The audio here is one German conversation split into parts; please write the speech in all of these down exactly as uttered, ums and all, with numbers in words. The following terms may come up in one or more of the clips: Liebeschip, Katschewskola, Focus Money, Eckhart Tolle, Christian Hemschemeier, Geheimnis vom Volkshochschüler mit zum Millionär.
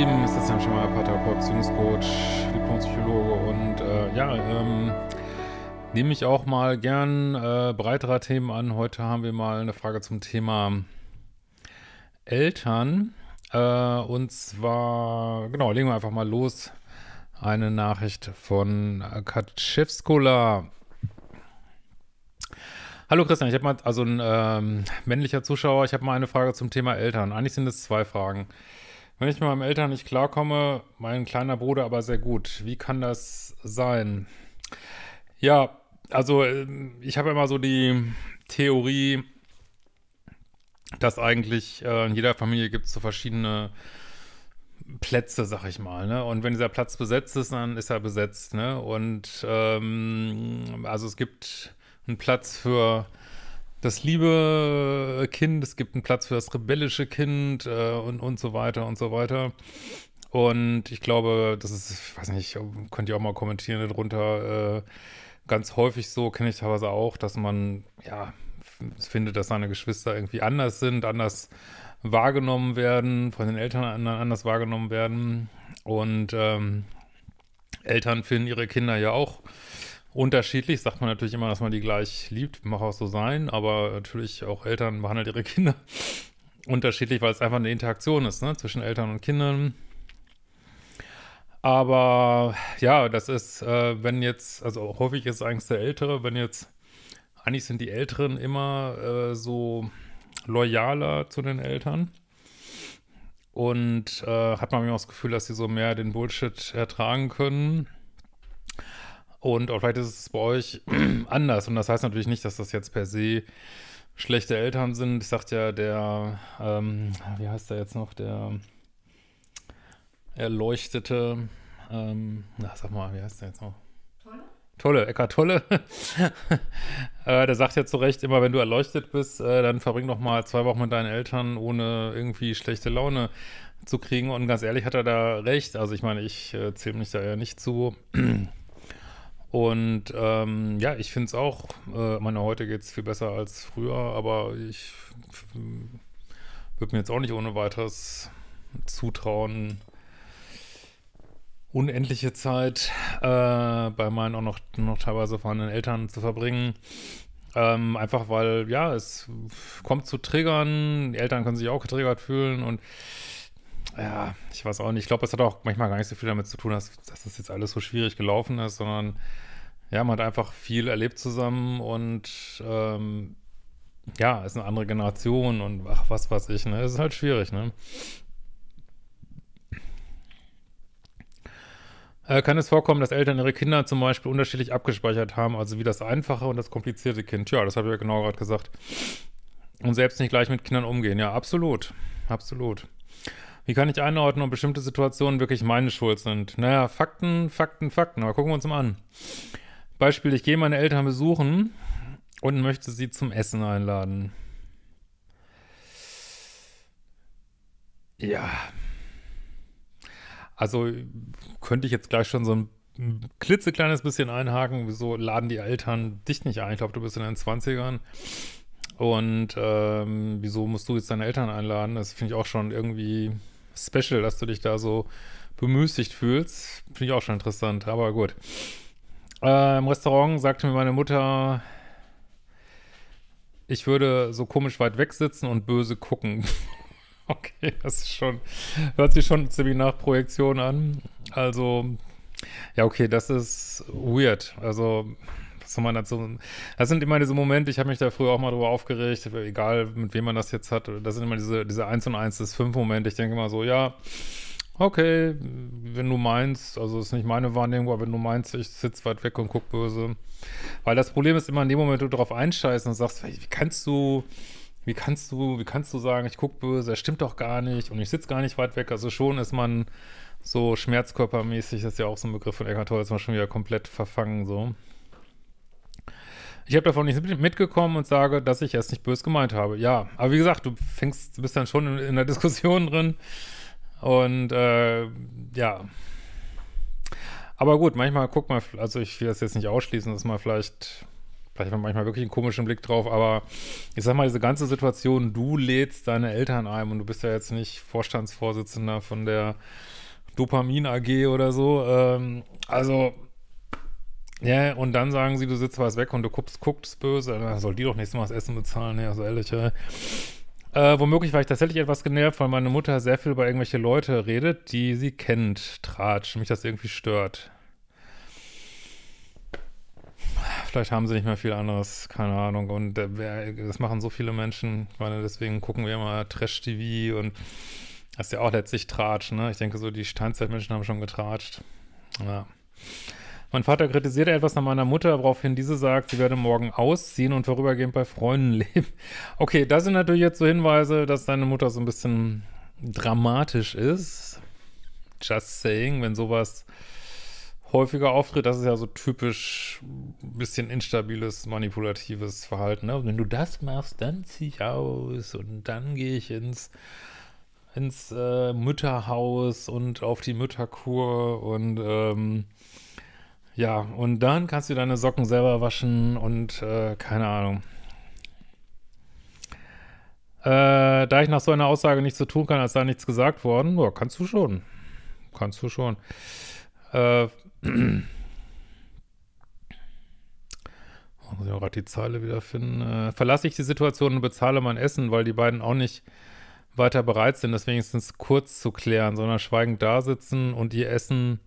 geschrieben, ist das ja schon mal Paartherapeut, Beziehungscoach, Diplompsychologe und äh, ja, ähm, nehme ich auch mal gern äh, breiterer Themen an. Heute haben wir mal eine Frage zum Thema Eltern äh, und zwar, genau, legen wir einfach mal los. Eine Nachricht von Katschewskola. Hallo Christian, ich habe mal, also ein ähm, männlicher Zuschauer, ich habe mal eine Frage zum Thema Eltern. Eigentlich sind es zwei Fragen. Wenn ich mit meinen Eltern nicht klarkomme, mein kleiner Bruder aber sehr gut. Wie kann das sein? Ja, also ich habe immer so die Theorie, dass eigentlich äh, in jeder Familie gibt es so verschiedene Plätze, sag ich mal, ne? Und wenn dieser Platz besetzt ist, dann ist er besetzt, ne? Und ähm, also es gibt einen Platz für das liebe Kind, es gibt einen Platz für das rebellische Kind äh, und, und so weiter und so weiter. Und ich glaube, das ist, ich weiß nicht, könnt ihr auch mal kommentieren darunter, äh, ganz häufig so, kenne ich teilweise auch, dass man, ja, findet, dass seine Geschwister irgendwie anders sind, anders wahrgenommen werden, von den Eltern anders wahrgenommen werden. Und ähm, Eltern finden ihre Kinder ja auch unterschiedlich, sagt man natürlich immer, dass man die gleich liebt, mag auch so sein, aber natürlich auch Eltern behandeln ihre Kinder unterschiedlich, weil es einfach eine Interaktion ist, ne, zwischen Eltern und Kindern. Aber ja, das ist, äh, wenn jetzt, also häufig ist eigentlich der Ältere, wenn jetzt, eigentlich sind die Älteren immer äh, so loyaler zu den Eltern und äh, hat man mir auch das Gefühl, dass sie so mehr den Bullshit ertragen können. Und auch vielleicht ist es bei euch anders. Und das heißt natürlich nicht, dass das jetzt per se schlechte Eltern sind. Ich sagte ja, der, ähm, wie heißt der jetzt noch, der erleuchtete, ähm, na, sag mal, wie heißt der jetzt noch? Tolle? Tolle, Eckhart Tolle. äh, der sagt ja zu Recht, immer wenn du erleuchtet bist, äh, dann verbring doch mal zwei Wochen mit deinen Eltern, ohne irgendwie schlechte Laune zu kriegen. Und ganz ehrlich hat er da recht. Also ich meine, ich äh, zähle mich da ja nicht zu. Und ähm, ja, ich finde es auch, äh, meine, heute geht es viel besser als früher, aber ich würde mir jetzt auch nicht ohne weiteres zutrauen, unendliche Zeit äh, bei meinen auch noch, noch teilweise vorhandenen Eltern zu verbringen. Ähm, einfach weil, ja, es kommt zu Triggern, die Eltern können sich auch getriggert fühlen und ja, ich weiß auch nicht. Ich glaube, es hat auch manchmal gar nicht so viel damit zu tun, dass, dass das jetzt alles so schwierig gelaufen ist, sondern ja, man hat einfach viel erlebt zusammen und ähm, ja, ist eine andere Generation und ach, was weiß ich, ne? Es ist halt schwierig, ne? Äh, kann es vorkommen, dass Eltern ihre Kinder zum Beispiel unterschiedlich abgespeichert haben, also wie das einfache und das komplizierte Kind? Ja, das habe ich ja genau gerade gesagt. Und selbst nicht gleich mit Kindern umgehen. Ja, absolut. Absolut. Wie kann ich einordnen, ob bestimmte Situationen wirklich meine Schuld sind? Naja, Fakten, Fakten, Fakten. Aber gucken wir uns mal an. Beispiel, ich gehe meine Eltern besuchen und möchte sie zum Essen einladen. Ja. Also könnte ich jetzt gleich schon so ein klitzekleines bisschen einhaken. Wieso laden die Eltern dich nicht ein? Ich glaube, du bist in den zwanzigern. Und ähm, wieso musst du jetzt deine Eltern einladen? Das finde ich auch schon irgendwie special, dass du dich da so bemüßigt fühlst. Finde ich auch schon interessant, aber gut. Äh, im Restaurant sagte mir meine Mutter, ich würde so komisch weit weg sitzen und böse gucken. Okay, das ist schon, hört sich schon ziemlich nach Projektion an. Also, ja, okay, das ist weird. Also, was soll man dazu? Das sind immer diese Momente, ich habe mich da früher auch mal drüber aufgeregt, egal mit wem man das jetzt hat. Das sind immer diese, diese eins und eins ist fünf Momente. Ich denke immer so, ja, okay, wenn du meinst, also ist nicht meine Wahrnehmung, aber wenn du meinst, ich sitze weit weg und guck böse. Weil das Problem ist immer in dem Moment, wo du drauf einscheißt und sagst, wie kannst du, wie kannst du, wie kannst du sagen, ich guck böse, das stimmt doch gar nicht und ich sitze gar nicht weit weg. Also schon ist man so schmerzkörpermäßig, das ist ja auch so ein Begriff von Eckhart Tolle, ist man schon wieder komplett verfangen so. Ich habe davon nicht mitgekommen und sage, dass ich es nicht böse gemeint habe. Ja, aber wie gesagt, du fängst, bist dann schon in, in der Diskussion drin und äh, ja. Aber gut, manchmal guck mal, also ich will das jetzt nicht ausschließen, dass man vielleicht da hat man manchmal wirklich einen komischen Blick drauf, aber ich sag mal, diese ganze Situation, du lädst deine Eltern ein und du bist ja jetzt nicht Vorstandsvorsitzender von der Dopamin A G oder so, ähm, also, ja, yeah, und dann sagen sie, du sitzt was weg und du guckst, guckst böse, dann soll die doch nächstes Mal das Essen bezahlen, ja, so ehrlich, ja. Äh, womöglich war ich tatsächlich etwas genervt, weil meine Mutter sehr viel über irgendwelche Leute redet, die sie kennt, Tratsch, mich das irgendwie stört. Vielleicht haben sie nicht mehr viel anderes, keine Ahnung. Und äh, das machen so viele Menschen, ich meine, deswegen gucken wir immer Trash-T V und das ist ja auch letztlich Tratsch, ne? Ich denke so, die Steinzeitmenschen haben schon getratscht. Ja. Mein Vater kritisierte etwas an meiner Mutter, woraufhin diese sagt, sie werde morgen ausziehen und vorübergehend bei Freunden leben. Okay, das sind natürlich jetzt so Hinweise, dass deine Mutter so ein bisschen dramatisch ist. Just saying, wenn sowas häufiger auftritt, das ist ja so typisch ein bisschen instabiles, manipulatives Verhalten, ne? Wenn du das machst, dann zieh ich aus und dann gehe ich ins... ins äh, Mütterhaus und auf die Mütterkur und ähm, ja, und dann kannst du deine Socken selber waschen und äh, keine Ahnung. Äh, da ich nach so einer Aussage nichts zu tun kann, als da nichts gesagt worden, boah, kannst du schon. Kannst du schon. Äh, muss ich auch gerade die Zeile wiederfinden. Äh, verlasse ich die Situation und bezahle mein Essen, weil die beiden auch nicht weiter bereit sind, das wenigstens kurz zu klären, sondern schweigend da sitzen und ihr Essen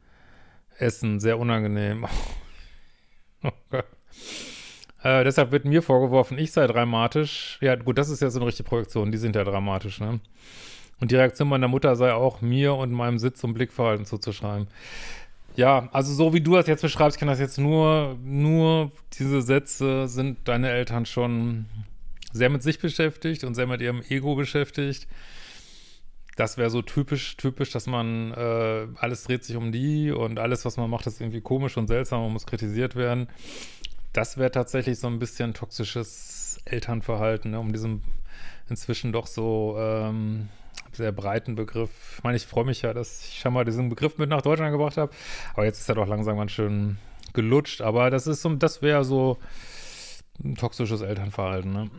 essen. Sehr unangenehm. Oh Gott. Äh, deshalb wird mir vorgeworfen, ich sei dramatisch. Ja gut, das ist ja so eine richtige Projektion, die sind ja dramatisch, ne? Und die Reaktion meiner Mutter sei auch, mir und meinem Sitz- und Blickverhalten zuzuschreiben. Ja, also so wie du das jetzt beschreibst, kann das jetzt nur, nur diese Sätze sind deine Eltern schon... sehr mit sich beschäftigt und sehr mit ihrem Ego beschäftigt. Das wäre so typisch, typisch, dass man äh, alles dreht sich um die und alles, was man macht, ist irgendwie komisch und seltsam und muss kritisiert werden. Das wäre tatsächlich so ein bisschen toxisches Elternverhalten, ne, um diesem inzwischen doch so ähm, sehr breiten Begriff. Ich meine, ich freue mich ja, dass ich schon mal diesen Begriff mit nach Deutschland gebracht habe, aber jetzt ist er doch langsam ganz schön gelutscht. Aber das ist so, das wäre so ein toxisches Elternverhalten, ne?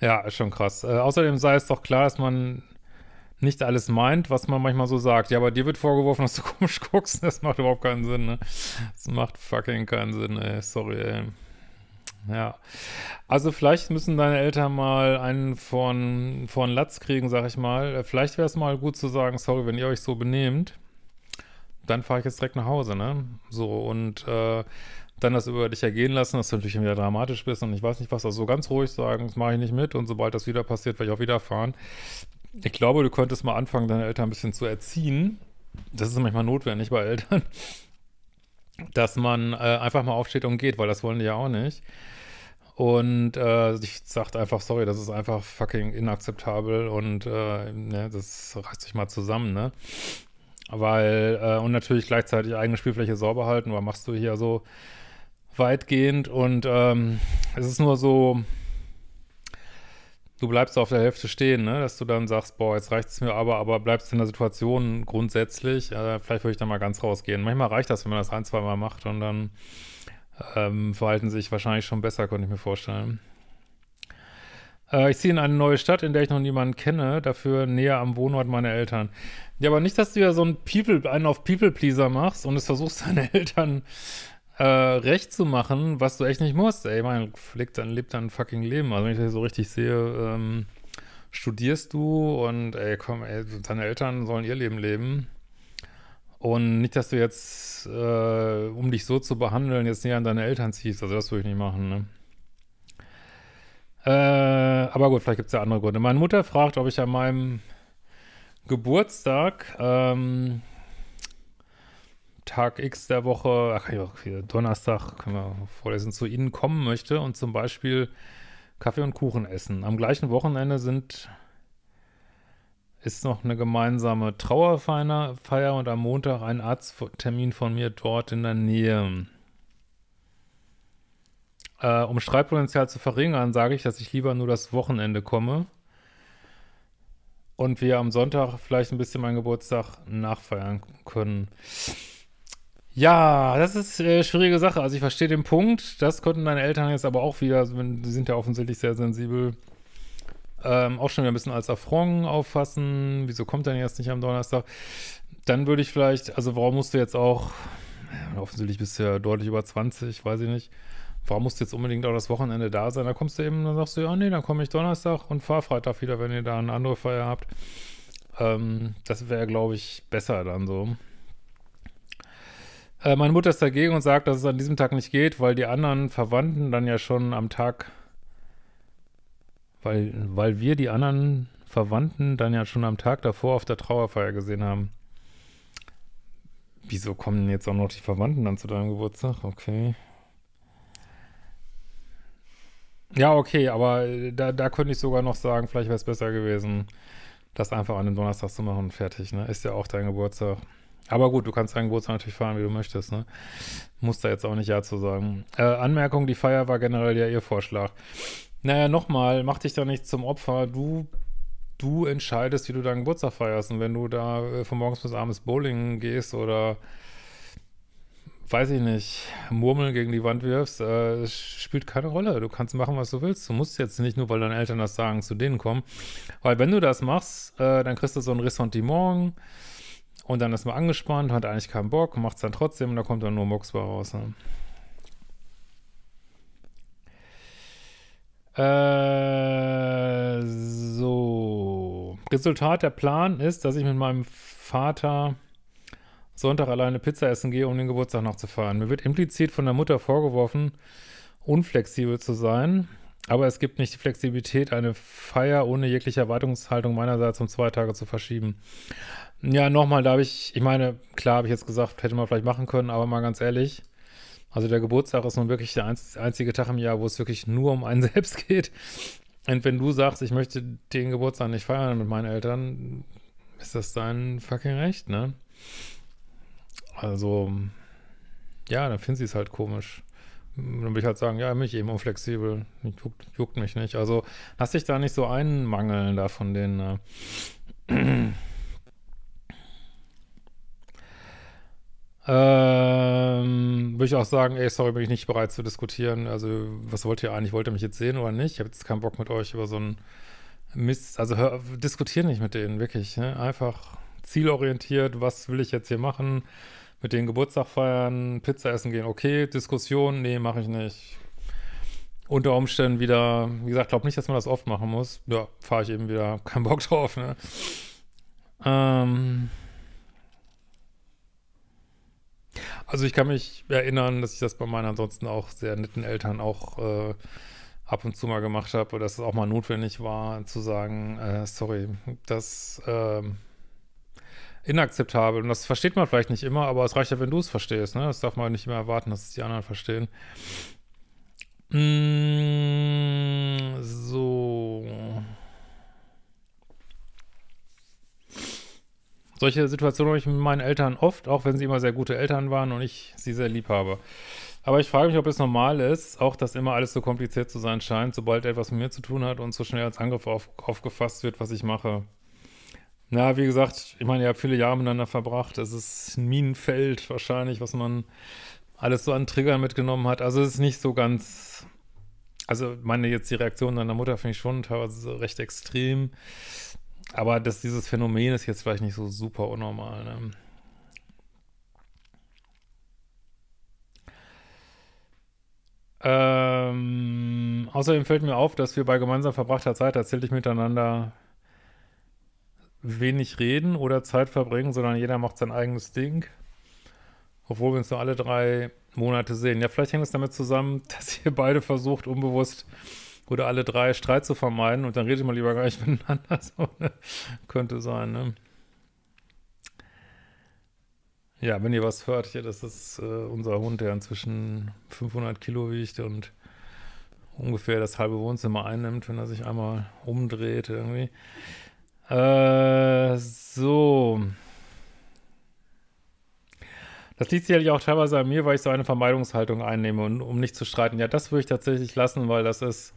Ja, ist schon krass. Äh, außerdem sei es doch klar, dass man nicht alles meint, was man manchmal so sagt. Ja, aber dir wird vorgeworfen, dass du komisch guckst. Das macht überhaupt keinen Sinn, ne? Das macht fucking keinen Sinn, ey. Sorry, ey. Ja. Also vielleicht müssen deine Eltern mal einen von, von Latz kriegen, sag ich mal. Vielleicht wäre es mal gut zu sagen, sorry, wenn ihr euch so benehmt, dann fahre ich jetzt direkt nach Hause, ne? So, und äh, dann das über dich ergehen lassen, dass du natürlich wieder dramatisch bist und ich weiß nicht was, also so ganz ruhig sagen, das mache ich nicht mit und sobald das wieder passiert, werde ich auch wieder fahren. Ich glaube, du könntest mal anfangen, deine Eltern ein bisschen zu erziehen. Das ist manchmal notwendig bei Eltern, dass man äh, einfach mal aufsteht und geht, weil das wollen die ja auch nicht. Und äh, ich sage einfach, sorry, das ist einfach fucking inakzeptabel und äh, ne, das reißt sich mal zusammen, ne? Weil, äh, und natürlich gleichzeitig eigene Spielfläche sauber halten, weil machst du hier so weitgehend und ähm, es ist nur so, du bleibst auf der Hälfte stehen, ne, dass du dann sagst, boah, jetzt reicht es mir aber, aber bleibst in der Situation grundsätzlich, äh, vielleicht würde ich da mal ganz rausgehen. Manchmal reicht das, wenn man das ein, zwei Mal macht und dann ähm, verhalten sich wahrscheinlich schon besser, könnte ich mir vorstellen. Ich ziehe in eine neue Stadt, in der ich noch niemanden kenne, dafür näher am Wohnort meiner Eltern. Ja, aber nicht, dass du ja so einen, People, einen auf People-Pleaser machst und es versuchst, deine Eltern äh, recht zu machen, was du echt nicht musst. Ey, man lebt dann, lebt dann ein fucking Leben. Also wenn ich das so richtig sehe, ähm, studierst du und ey, komm, ey, deine Eltern sollen ihr Leben leben. Und nicht, dass du jetzt, äh, um dich so zu behandeln, jetzt näher an deine Eltern ziehst. Also das würde ich nicht machen, ne? Äh, aber gut, vielleicht gibt es ja andere Gründe. Meine Mutter fragt, ob ich an meinem Geburtstag, ähm, Tag X der Woche, ach ja, Donnerstag, können wir vorlesen, zu Ihnen kommen möchte und zum Beispiel Kaffee und Kuchen essen. Am gleichen Wochenende sind, ist noch eine gemeinsame Trauerfeier und am Montag ein Arzttermin von mir dort in der Nähe. Äh, um Streitpotenzial zu verringern, sage ich, dass ich lieber nur das Wochenende komme und wir am Sonntag vielleicht ein bisschen meinen Geburtstag nachfeiern können. Ja, das ist eine äh, schwierige Sache. Also ich verstehe den Punkt. Das konnten meine Eltern jetzt aber auch wieder, die sind ja offensichtlich sehr sensibel, ähm, auch schon wieder ein bisschen als Affront auffassen. Wieso kommt denn jetzt nicht am Donnerstag? Dann würde ich vielleicht, also warum musst du jetzt auch, ja, offensichtlich bist du ja deutlich über zwanzig, weiß ich nicht, warum musst du jetzt unbedingt auch das Wochenende da sein? Da kommst du eben, dann sagst du, ja nee, dann komme ich Donnerstag und fahr Freitag wieder, wenn ihr da eine andere Feier habt. Ähm, das wäre, glaube ich, besser dann so. Meine Mutter ist dagegen und sagt, dass es an diesem Tag nicht geht, weil die anderen Verwandten dann ja schon am Tag, weil, weil wir die anderen Verwandten dann ja schon am Tag davor auf der Trauerfeier gesehen haben. Wieso kommen jetzt auch noch die Verwandten dann zu deinem Geburtstag? Okay. Ja, okay, aber da, da könnte ich sogar noch sagen, vielleicht wäre es besser gewesen, das einfach an dem Donnerstag zu machen und fertig, ne? Ist ja auch dein Geburtstag. Aber gut, du kannst deinen Geburtstag natürlich feiern, wie du möchtest, ne? Musst da jetzt auch nicht Ja zu sagen. Äh, Anmerkung, die Feier war generell ja ihr Vorschlag. Naja, nochmal, mach dich da nicht zum Opfer. Du, du entscheidest, wie du deinen Geburtstag feierst. Und wenn du da äh, von morgens bis abends Bowling gehst oder, weiß ich nicht, Murmeln gegen die Wand wirfst, äh, es spielt keine Rolle. Du kannst machen, was du willst. Du musst jetzt nicht nur, weil deine Eltern das sagen, zu denen kommen. Weil wenn du das machst, äh, dann kriegst du so ein Ressentiment. Und dann ist man angespannt, hat eigentlich keinen Bock, macht es dann trotzdem und da kommt dann nur Mucks raus. Ne? Äh, so. Resultat, der Plan ist, dass ich mit meinem Vater Sonntag alleine Pizza essen gehe, um den Geburtstag nachzufeiern. Mir wird implizit von der Mutter vorgeworfen, unflexibel zu sein. Aber es gibt nicht die Flexibilität, eine Feier ohne jegliche Erwartungshaltung meinerseits um zwei Tage zu verschieben. Ja, nochmal, da habe ich, ich meine, klar habe ich jetzt gesagt, hätte man vielleicht machen können, aber mal ganz ehrlich, also der Geburtstag ist nun wirklich der einzige Tag im Jahr, wo es wirklich nur um einen selbst geht. Und wenn du sagst, ich möchte den Geburtstag nicht feiern mit meinen Eltern, ist das dein fucking Recht, ne? Also, ja, dann finden sie es halt komisch. Dann würde ich halt sagen, ja, bin ich eben unflexibel, juckt, juckt mich nicht. Also lass dich da nicht so einmangeln da von denen. Äh, ähm, würde ich auch sagen, ey, sorry, bin ich nicht bereit zu diskutieren. Also was wollt ihr eigentlich? Wollt ihr mich jetzt sehen oder nicht? Ich habe jetzt keinen Bock mit euch über so einen Mist. Also hör, diskutier nicht mit denen, wirklich. Ne? Einfach zielorientiert, was will ich jetzt hier machen? Mit denen Geburtstag feiern, Pizza essen gehen, okay, Diskussion, nee, mache ich nicht. Unter Umständen wieder, wie gesagt, glaube nicht, dass man das oft machen muss. Ja, fahre ich eben wieder, kein Bock drauf, ne? Ähm also ich kann mich erinnern, dass ich das bei meinen ansonsten auch sehr netten Eltern auch äh, ab und zu mal gemacht habe, oder dass es auch mal notwendig war, zu sagen, äh, sorry, das, äh, inakzeptabel. Und das versteht man vielleicht nicht immer, aber es reicht ja, wenn du es verstehst, ne? Das darf man nicht immer erwarten, dass es die anderen verstehen. Mm, so. Solche Situationen habe ich mit meinen Eltern oft, auch wenn sie immer sehr gute Eltern waren und ich sie sehr lieb habe. Aber ich frage mich, ob es normal ist, auch dass immer alles so kompliziert zu sein scheint, sobald etwas mit mir zu tun hat und so schnell als Angriff auf, aufgefasst wird, was ich mache. Na, wie gesagt, ich meine, ihr habt viele Jahre miteinander verbracht. Es ist ein Minenfeld wahrscheinlich, was man alles so an Triggern mitgenommen hat. Also es ist nicht so ganz, also meine jetzt die Reaktion deiner Mutter finde ich schon teilweise recht extrem. Aber das, dieses Phänomen ist jetzt vielleicht nicht so super unnormal, ne? Ähm, außerdem fällt mir auf, dass wir bei gemeinsam verbrachter Zeit tatsächlich miteinander wenig reden oder Zeit verbringen, sondern jeder macht sein eigenes Ding, obwohl wir uns nur alle drei Monate sehen. Ja, vielleicht hängt es damit zusammen, dass ihr beide versucht, unbewusst oder alle drei Streit zu vermeiden und dann redet man lieber gar nicht miteinander. So, ne? Könnte sein, ne? Ja, wenn ihr was hört, hier, das ist äh, unser Hund, der inzwischen fünfhundert Kilo wiegt und ungefähr das halbe Wohnzimmer einnimmt, wenn er sich einmal umdreht irgendwie. Äh, so. Das liegt sicherlich auch teilweise an mir, weil ich so eine Vermeidungshaltung einnehme, und, um nicht zu streiten. Ja, das würde ich tatsächlich lassen, weil das ist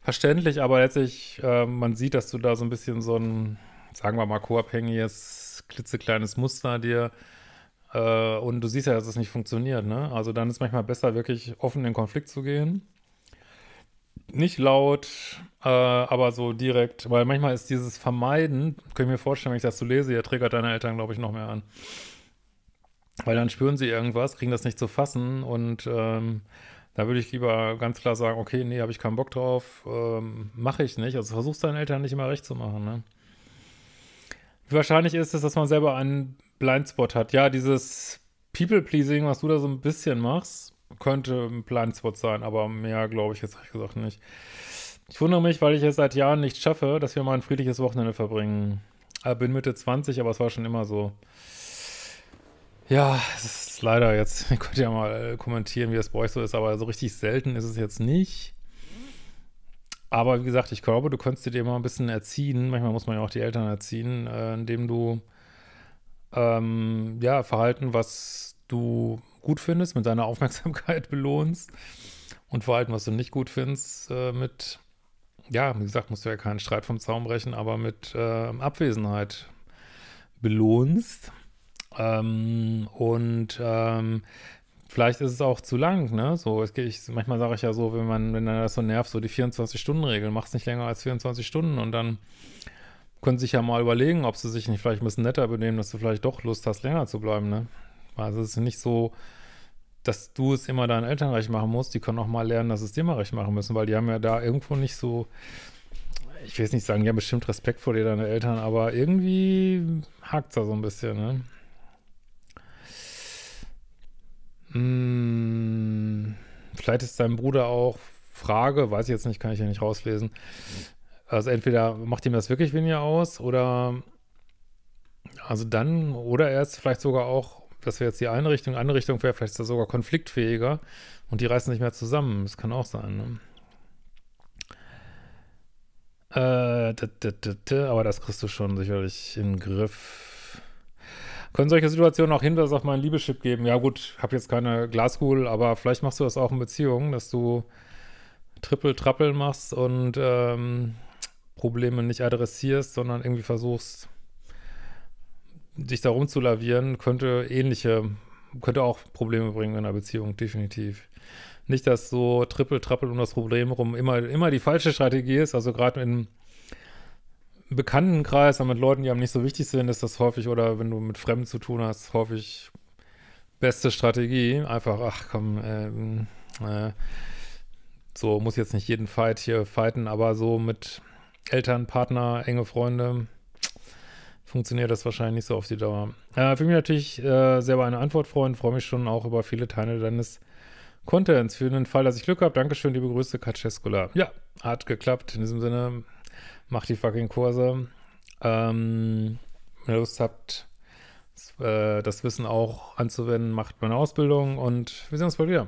verständlich, aber letztlich, äh, man sieht, dass du da so ein bisschen so ein, sagen wir mal, koabhängiges, klitzekleines Muster dir Äh, und du siehst ja, dass es nicht funktioniert, ne? Also dann ist manchmal besser, wirklich offen in den Konflikt zu gehen. Nicht laut, äh, aber so direkt, weil manchmal ist dieses Vermeiden, kann ich mir vorstellen, wenn ich das so lese, ja, triggert deine Eltern, glaube ich, noch mehr an. Weil dann spüren sie irgendwas, kriegen das nicht zu fassen und ähm, da würde ich lieber ganz klar sagen, okay, nee, habe ich keinen Bock drauf, ähm, mache ich nicht. Also versuchst deinen Eltern nicht immer recht zu machen, ne? Wie wahrscheinlich ist es, dass man selber einen Blindspot hat? Ja, dieses People-Pleasing, was du da so ein bisschen machst, könnte ein Blindspot sein, aber mehr glaube ich jetzt ehrlich gesagt nicht. Ich wundere mich, weil ich es seit Jahren nicht schaffe, dass wir mal ein friedliches Wochenende verbringen. Ich bin Mitte zwanzig, aber es war schon immer so. Ja, es ist leider jetzt, ihr könnt ja mal kommentieren, wie das bei euch so ist, aber so richtig selten ist es jetzt nicht. Aber wie gesagt, ich glaube, du könntest dir mal ein bisschen erziehen, manchmal muss man ja auch die Eltern erziehen, indem du ähm, ja, Verhalten, was du gut findest, mit deiner Aufmerksamkeit belohnst und Verhalten, was du nicht gut findest, äh, mit, ja, wie gesagt, musst du ja keinen Streit vom Zaun brechen, aber mit äh, Abwesenheit belohnst. Ähm, und ähm, vielleicht ist es auch zu lang, ne? So, ich, ich, manchmal sage ich ja so, wenn man, wenn dann das so nervt, so die vierundzwanzig-Stunden-Regel, mach's nicht länger als vierundzwanzig Stunden und dann können sie sich ja mal überlegen, ob sie sich nicht vielleicht ein bisschen netter benehmen, dass du vielleicht doch Lust hast, länger zu bleiben, ne? Also es ist nicht so, dass du es immer deinen Eltern recht machen musst, die können auch mal lernen, dass es dir mal recht machen müssen, weil die haben ja da irgendwo nicht so, ich will jetzt nicht sagen, die haben bestimmt Respekt vor dir, deine Eltern, aber irgendwie hakt's da so ein bisschen, ne? Hm, vielleicht ist dein Bruder auch, Frage, weiß ich jetzt nicht, kann ich ja nicht rauslesen, also entweder macht ihm das wirklich weniger aus oder, also dann, oder er ist vielleicht sogar auch, das wäre jetzt die eine Richtung, andere Richtung wäre, vielleicht ist er sogar konfliktfähiger und die reißen nicht mehr zusammen. Das kann auch sein, ne? Äh, d -d -d -d, aber das kriegst du schon sicherlich im Griff. Können solche Situationen auch Hinweise auf mein Liebeschip geben? Ja gut, habe jetzt keine Glaskugel, aber vielleicht machst du das auch in Beziehungen, dass du Trippel-Trappel machst und ähm, Probleme nicht adressierst, sondern irgendwie versuchst, dich da rumzulavieren, könnte ähnliche, könnte auch Probleme bringen in einer Beziehung, definitiv. Nicht, dass so Trippel-Trappel um das Problem rum immer, immer die falsche Strategie ist, also gerade im Bekanntenkreis, aber mit Leuten, die einem nicht so wichtig sind, ist das häufig, oder wenn du mit Fremden zu tun hast, häufig beste Strategie, einfach, ach komm, äh, äh, so, muss jetzt nicht jeden Fight hier fighten, aber so mit Eltern, Partner, enge Freunde, funktioniert das wahrscheinlich nicht so auf die Dauer. Äh, für mich natürlich äh, selber eine Antwort freuen. Freue mich schon auch über viele Teile deines Contents. Für den Fall, dass ich Glück habe, Dankeschön, liebe Grüße, Katschewskola. Ja, hat geklappt. In diesem Sinne, macht die fucking Kurse. Ähm, wenn ihr Lust habt, das, äh, das Wissen auch anzuwenden, macht meine Ausbildung und wir sehen uns bald wieder.